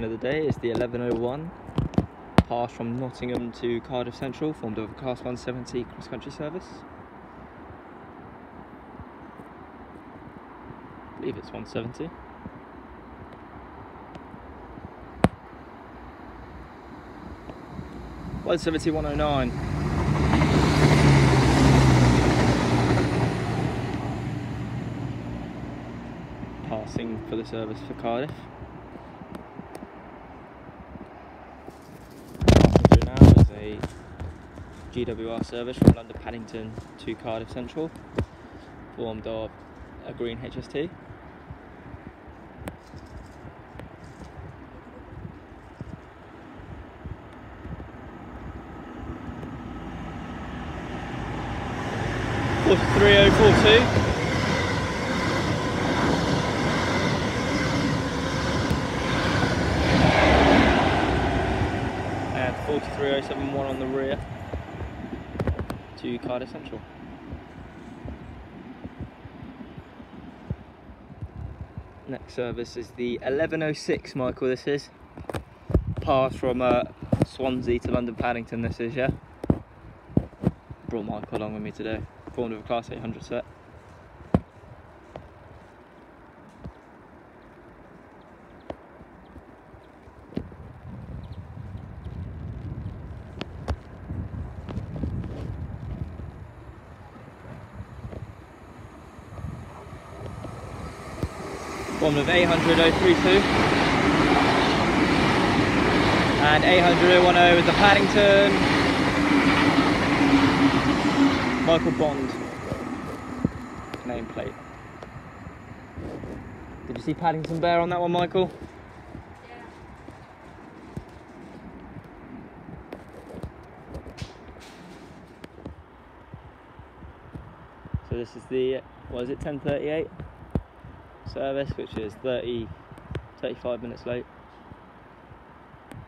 train of the day is the 1101, passed from Nottingham to Cardiff Central, formed of a Class 170 cross-country service. I believe it's 170. Well, 109. Passing for the service for Cardiff. Passing through now is a GWR service from London Paddington to Cardiff Central, formed of a green HST. Course 3042. And 43071 on the rear to Cardiff Central. Next service is the 1106, Michael, this is. Pass from Swansea to London Paddington, this is, yeah? Brought Michael along with me today. Formed of a Class 800 set. Formed of 800032 and 800010 with the Paddington. Michael Bond nameplate. Did you see Paddington Bear on that one, Michael? Yeah. So this is the, what is it, 1038 service, which is 35 minutes late.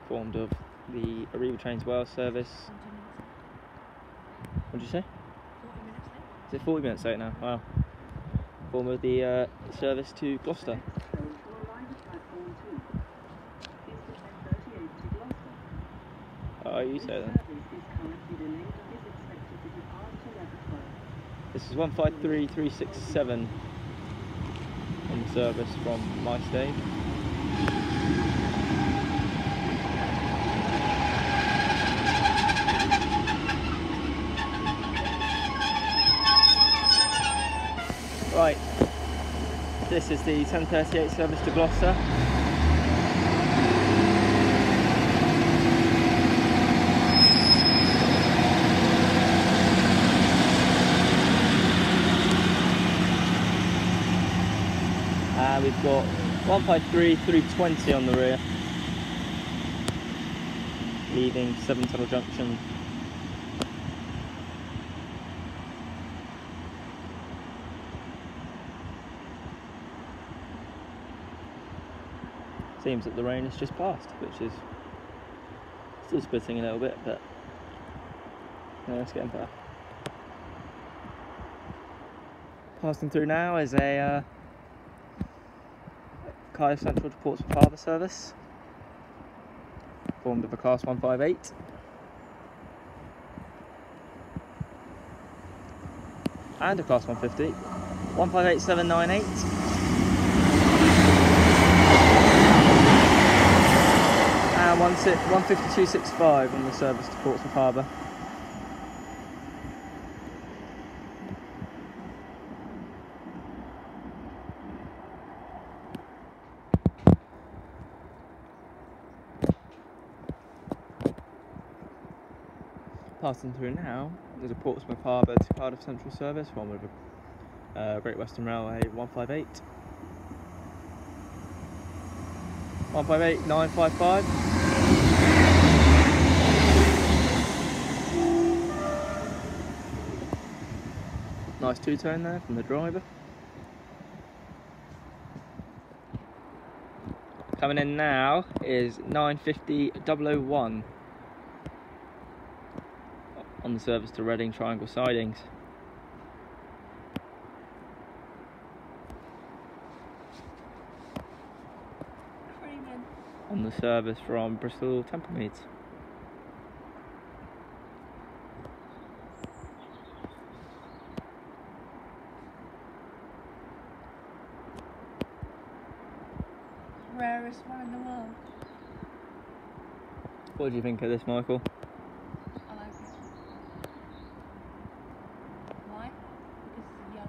Formed of the Arriva Trains Wales service. What did you say? Is it 40 minutes late now? Wow. Form of the service to Gloucester. Oh, you say then. This is 153367 on the service from Maesteg. Right, this is the 1038 service to Gloucester. We've got 153 through 20 on the rear, leaving Severn Tunnel Junction. Seems that the rain has just passed, which is still splitting a little bit, but no, it's getting better. Passing through now is a Cardiff Central to Portsmouth Harbour service, formed of a Class 158, and a Class 150, 158798. And 15265 on the service to Portsmouth Harbour. Passing through now, there's a Portsmouth Harbour to Cardiff Central service, one with a Great Western Railway 158. 158955. Nice two-tone there from the driver. Coming in now is 950001 on the service to Reading Triangle Sidings. on the service from Bristol Temple Meads. Rarest one in the world. What do you think of this, Michael? I like it. Why? Because it's yellow.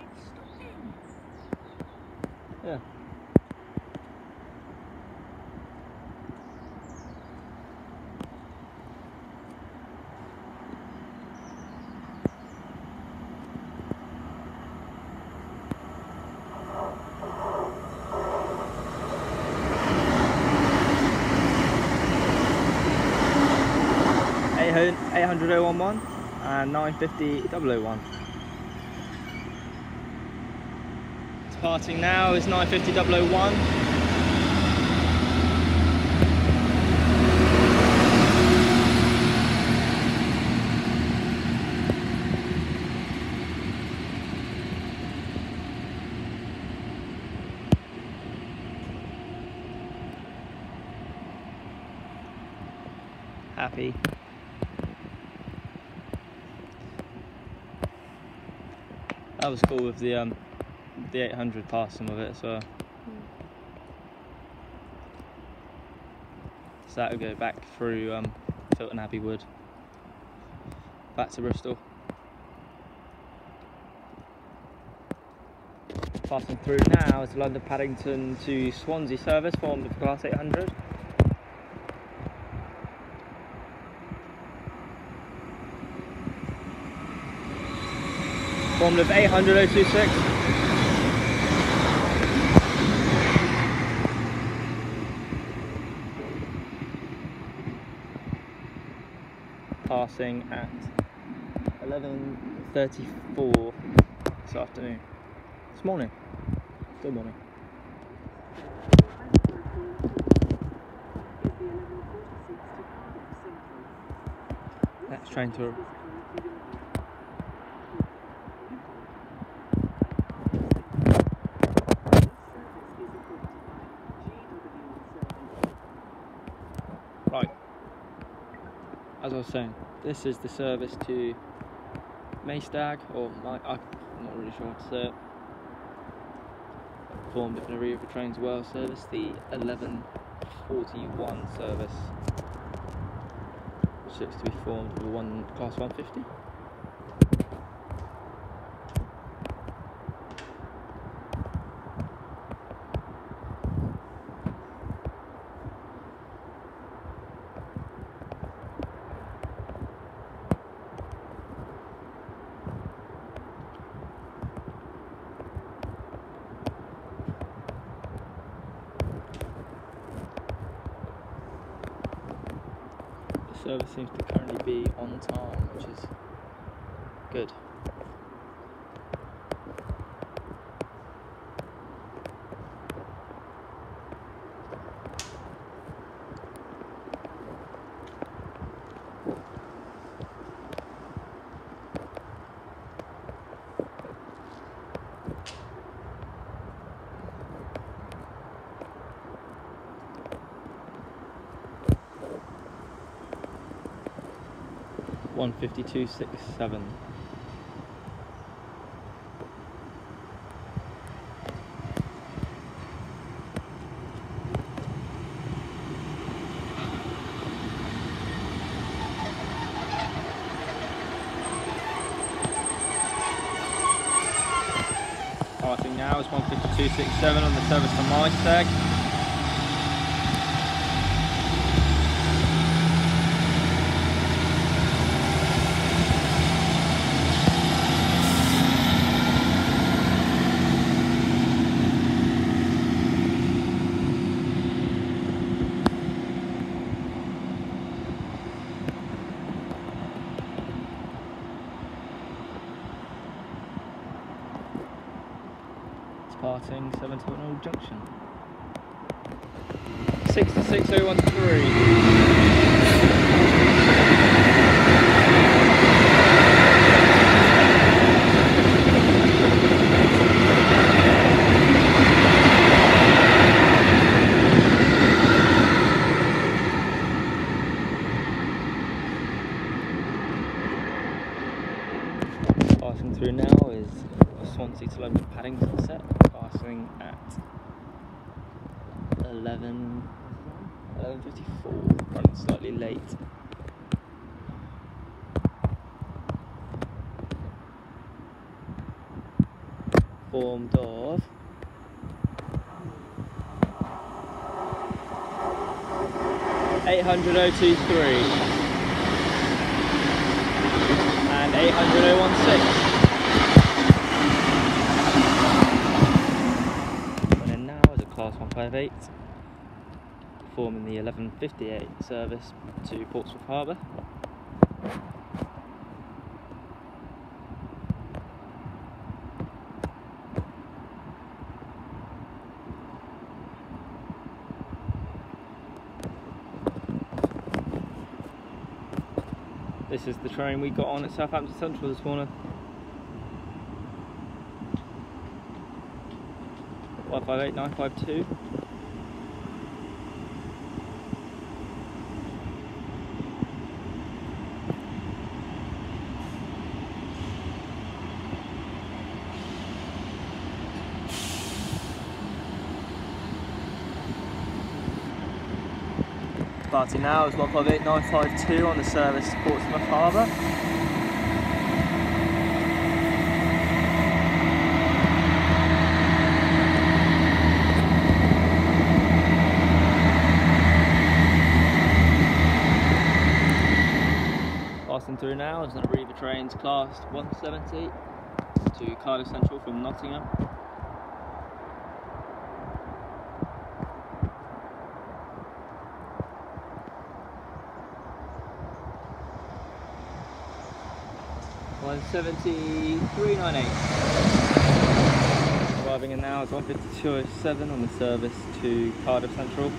It's stopping. Yeah. And 950 001. Departing now is 950 001. Happy. That was cool with the 800 past some of it, so that would go back through Filton Abbey Wood, back to Bristol, passing through now is the London Paddington to Swansea service formed of Class 800. Formed of 800026. Passing at 11:34 this afternoon. This morning. Good morning. Next train to. As I was saying, this is the service to Maesteg, or I'm not really sure how to say it. Formed an Arriva Trains Wales service, the 1141 service, which looks to be formed with one Class 150. Service seems to currently be on time, which is good. One 52.67. Starting now is 152.67 on the service to Maesteg. Parting Severn Tunnel Junction. 666013. Paddington set, passing at 11:54, running slightly late. Formed of (800.023) and (800.016). Running in now as a Class 158, performing the 11:58 service to Portsmouth Harbour. This is the train we got on at Southampton Central this morning. 158952. Party now is 158952 on the service to Portsmouth Harbour. Passing through now is an Arriva Trains Class 170 to Cardiff Central from Nottingham. (170.398). Arriving in now is 150207 on the service to Cardiff Central.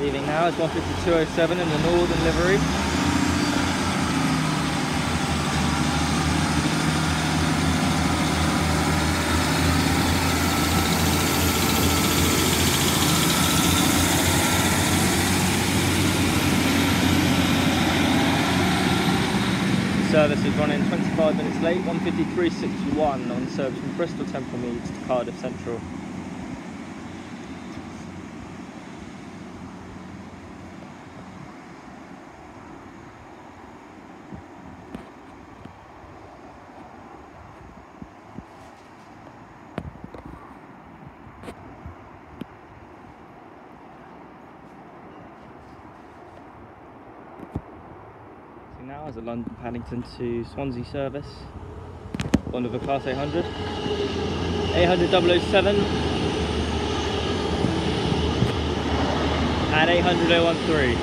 Leaving now is 150207 in the Northern livery. Service is running 25 minutes late, 153.61 on service from Bristol Temple Meads to Cardiff Central. Now is a London Paddington to Swansea service, one of a Class 800, 800.007 and 800.013.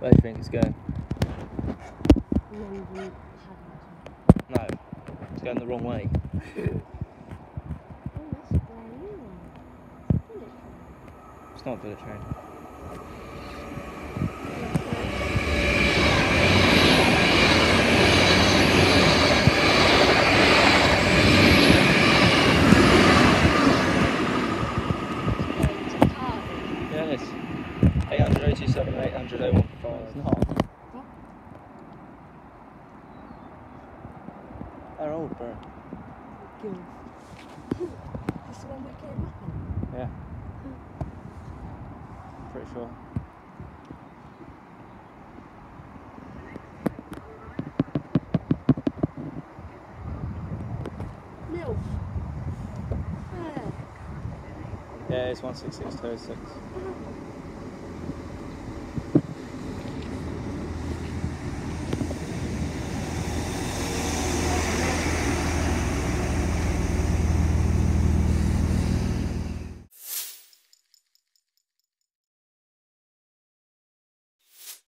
Where do you think it's going? No, it's going the wrong way. It's not a bullet train. Yeah, it is. 800.027, 800.015. They're old, bro. This the one we came up on? Yeah. Pretty sure. Milf. Yeah, it's 166.006.